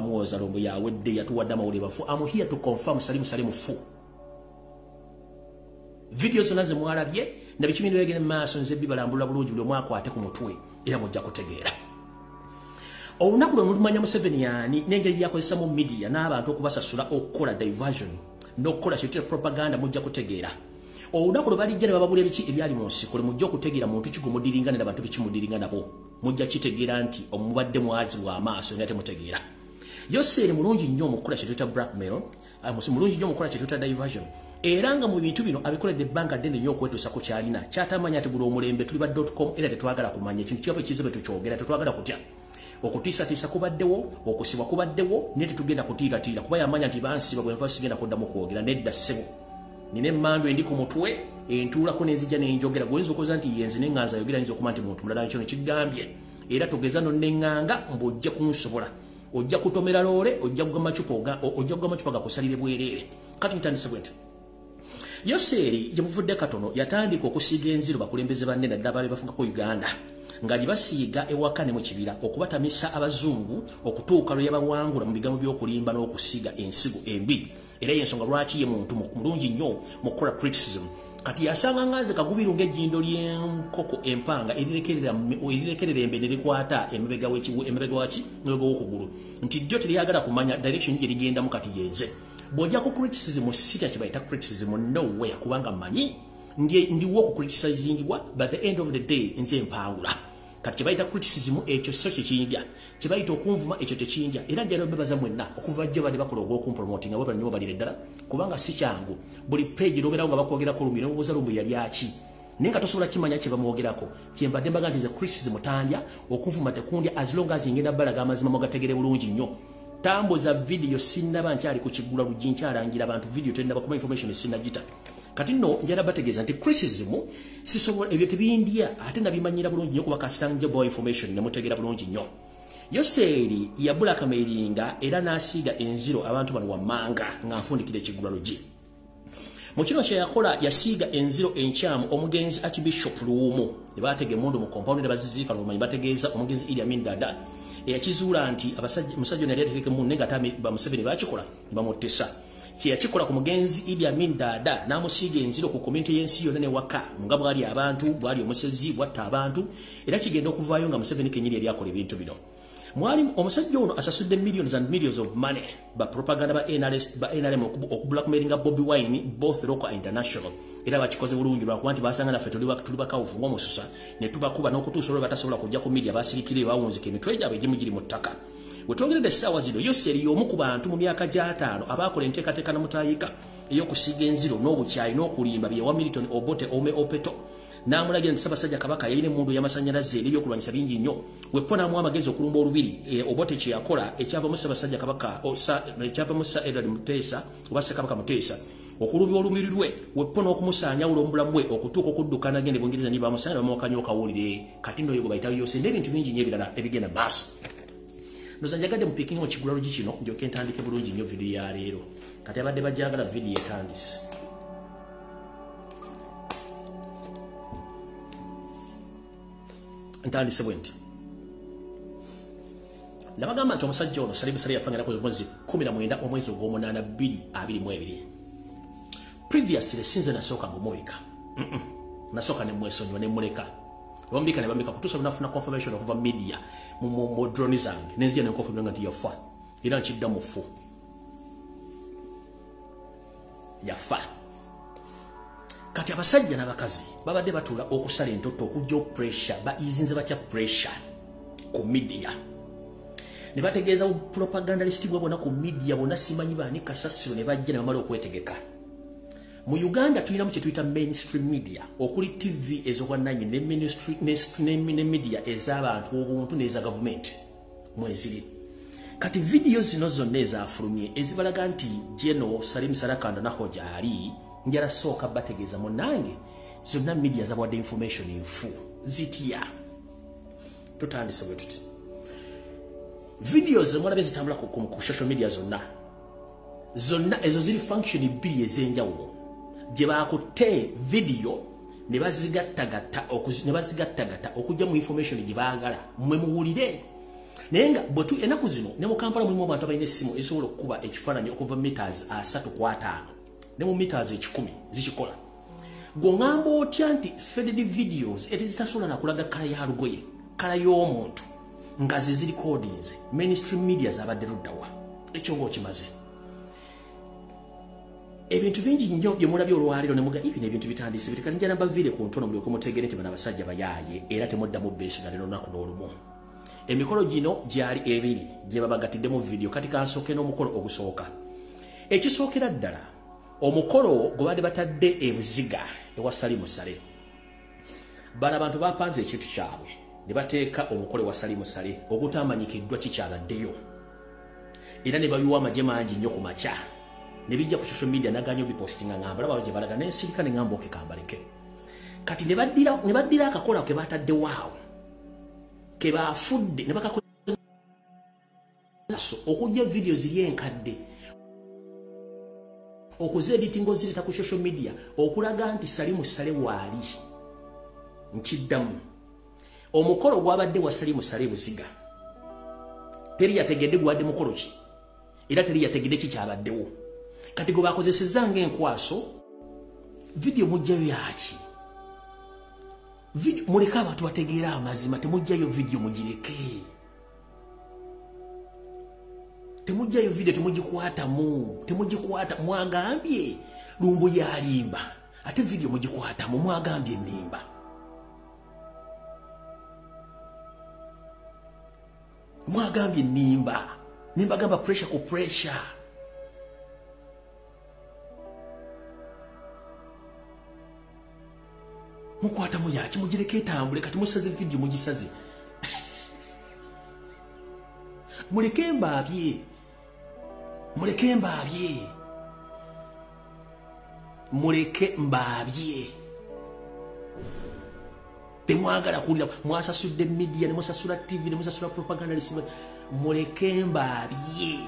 Amuoza rombo ya wedde ya tuwa dama ulibafu. I'm here to confirm Salim fu. Video zonaze muharabye. Na bichimino yege ni maaso nze bibala ambula buloji ule mwako ateku mutue. Ila moja kutegera. Ounakula nulumanya Museveni ya nengeri yako isamu media. Na haba antoku basa sura okora diversion. Nokora shitira propaganda moja kutegera. Ounakula bali jene bababule bichi iliali monsi. Kule moja kutegera montu chiku mudiringane na bantu bichi mudiringane bo. Moja chitegera nti omubadde muazi wa maaso ngate mutegera. Yose ni mulungi nnyo mukula chetuta blackmail, mulungi nnyo mukula chetuta diversion. Eranga mu bintu bino abikola de banka dene nnyo kwetu sako kyalina. Kyatamanya ati gulo omulembe tuliba.com era tetwagala kumanya ekintu kyabe kizibe tukyogera tetwagala kutya. Okutiisatiisa kubaddewo, okusibwa kubaddewo, ne tetugenda kutiikatiira kuba yamanya nti bansiba bwe basigenda kuddamu kwogera nedda ssebo. Nine mmando endi ku mutwe, entuulako n'enzija n'enjogera gwenzo okoza nti yenze n'enganza yogera nzo kumante muntu mulala nkyo nekigambye. Era togezano n'enganga mbojje kunsobola. Ojja kutomera lole ojja kugamba chupoga ojja kugamba chupaga kusalire bwerere kati mutandise bwete Yoseri yamuvudde katono yatandika okusiga enziru bakulembeze banne naddabale bafuka ko Uganda ngaji basiga ewakane mu kibira okubatamisa abazungu okutuuka lwe yabawangula mu bigambo by'okulimba n'okusiga ensigo embi era yensonga lwaki ye muntu mulungi nnyo mu kola criticism kati yasanga ngaze kagubirunge jindo lyenkoko empanga erirekerera embe nerikwata emabega w'ekiwe emabega waki n'ogo okugulu nti jjo teliyagala kumanya direction gye ligenda mu kati yenze bojja ku criticism sita kibaita criticism nowhere kubanga manyi ndiwo ku criticizingibwa but the end of the day nze empangula kati kibaita criticism ekyo so kiyinja kibaita okunvuma ekyo tekiyinja era njalo bebaza mwenna okuva jjo bali bakologa okumpromoting abo bali balire ddala kubanga si kyangu buli page lobera nga bakwogera ko lumira obuza lumbu yali achi nenga tosobola kimanya kye bamwogerako kyembadde mbaga nti criticism tanja okuvuma tekundya as long as ingenda balaga amazima mugategere bulungi nnyo tambo za video sinaba nkyali kukigula bujinkyalaangira abantu video tenda bakoma information sinagita kati no njala bategeza nti criticism sisobola ebyo tebindia ate nabimanyira bulungi nnyo kubakasitanga boy information ne mutegera bulungi nnyo Yoseri yabula kameringa era nasiga enziro abantu bali wamanga nga afundikira ekigula logi mu kino kye yakola yasiga enziro enkyamu omugenzi Archbishop Luwumu ne batege mundu mu compound ne baziziika lumanyi bategeeza omugenzi Idi Amin Dada eyakizuula nti abasajja musajja ne yatekeke mu nega tami ba Museveni bakikola bamutesa kye yakikola ku mugenzi Idi Amin Dada namusiga enziro ku community yensi yonna ne waka nga bwali abantu bwali omusezi bwatta abantu era kigenda okuvaayo nga Museveni kenyiri yali akola ebintu bino Mwalimu omusajja ono asasudde millions and millions of money ba propaganda ba NRS ba NRM okublackmailinga Bobi Wine both local international era bakikoze bulungi lwakuba nti basanga naffe tulibaka ofuwa mususa ne tubakuba n'okutuusa olwo batasobola kujja ku media basirikire bawunzika emitwe gyabwe gye mugiri mu ttaka wetwongeredde essaawa zino Yoseri y'omu ku bantu mu myaka gy'ataano abaakola enteekateeka n'omutaayika ey'okusiga enziro n'obukyayi n'okulimba bye yawa Milton Obote Ome Opeto Namulagira nti Ssaabasajja Kabaka yalina emmundu y'amasannyalaze ebyokulwanyisa bingi nnyo weponaamu amagezi okulumba olubiri Obote kye yakola ekyavamu Ssaabasajja Kabaka ekyavamu Sir Edward Muteesa oba Ssekabaka Muteesa okulubya olumiri lwe wepona okumusaanyawula omubulamu bwe okutuuka okuddukana agende Bungereza ne bamusaana ne bamuwakanya okawulire kati nno yegobayitayo Yoseri n'ebintu bingi nnyo ebirala ebigenda maaso ndoza njagadde mupiikinga okigula lugi kino ndyoke ntandike bulungi nnyo vidiyo ya leero kati abadde bajagala vidiyo etandise Ntali sebwenti. Nabagamba nti omusajja ono Salim Saleh yafanga nakoze mwezi 19 omwezi ogw'omunaana 2022. Previously sinze nasooka ng'omuweka. Nasooka ne mwesonyiwa ne muleka. Bambika ne bambika kutuusa nafuna confirmation okuva media mu drone zange. Nenzija ne confirm nga nti yafa. Era nkidda mufu. Yafa. Kati abasajja n'abakazi babadde batula okusala entoto okujja pressure bayizinze batya pressure ku media ne bategeeza propaganda listi bwe bona ku media bona simanyi baani kasasiro ne bajja ne bamala okwetegeka mu Uganda tulinamu kye tuyita mainstream media okuli TV ez'obwannanyi ne ministry ne media ez'abantu obuntu n'eza gavumenti mweziri kati video zino zonna ezaafulumye ezibalaga nti Gen Salim Saleh naho gyali Njara soka bategeza munange zonna media zawadde information in full zitiya tutandise bwe tuti videos mwana bezitambula ku social media zonna ezo ziri function bi ezenjawulo gye bakutte video ne bazigattagatta okujja mu information gye baagala mwe muwulire nenga botu enaku zino ne mu Kampala mulimu abantu abalina essimu esobola okukuba ekifaananyi okuva meters 3.5 ne mu meters 10 zikikola. Gongambo otya nti feded videos ezitasobola na kulaga kala ya lugoye, kala y'omuntu ngazi ziri codings mainstream media zabadde luddawa. Ekyo ng'okimaze ebintu bingi nnyo bye mulabye olwaleero ne muga ibi n'ebintu bitandise bite kalinja namba vile ku ntono mulyokomo tegerente bana basajja bayaaye era temuddamu base nga lino naku n'olumu. Emikolo gino gyali ebiri gye babagatidde mu video kati kasooke n'omukolo ogusooka. Ekisookera ddala omukolo gw'abadde batadde ebuziga ewa Salim Saleh. Bana abantu bapanze ekintu kyabwe ne bateeka omukolo wa Salim Saleh ogutamanyikiddwa kikyaladdeyo era ne bayuwa amagye mangi nnyo ku makya. Nebijja ku social media naganyo bipostinga ngamba laba loje balaga nensirika ne ngambo kekambaleke kati ne baddira akakola ke batadde waawo ke bafudde ne bakakoza so okujja video ziri enkadde okuze editingo ziri ta ku social media okulaga nti Salim Saleh waali nkiddamu omukolo gwabadde wa Salim Saleh buziga teri yategedde gwadde mukolo ki era teri yategedde ki kyabaddewo kati go bakozesezza ng'enkwaso video mujjayo yaki video muleka abantu bategeera amazima temujjayo video mugireke temujjayo video temugikwatamu temugikwata mwagambye lumbu yalimba ate video mugikwatamu mwagambye nimba nimba gamba pressure ku pressure. Mukwata muyaki mugireke etambule kati musaze video mugisaze muleke mbaabye temwagala kuwulira mwasasudde media ne musasula TV ne musasula propaganda lisima muleke mbaabye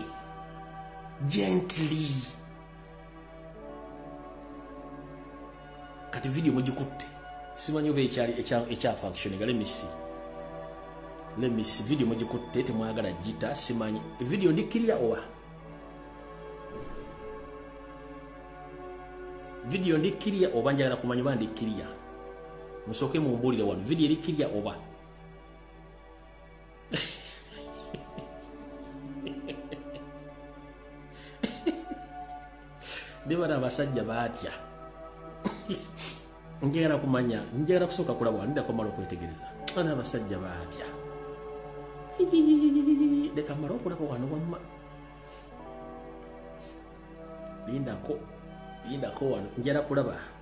gently kati video mugikutte. Simanyo be ekyali ekya function gale missi. Let me see video mujikutte temwagala jita simanyi video ndikirya owa. Video ndikirya oba njagala kumanya bandi kirya. Musoke mumbulire wano video ndikirya oba. Debara basajja batya. Njagala kumanya njagala kusoka kulabwa nda komalo kwetegereza ana basajja batya de kamaro kulabwa wano wamma linda ko wano njagala kulaba.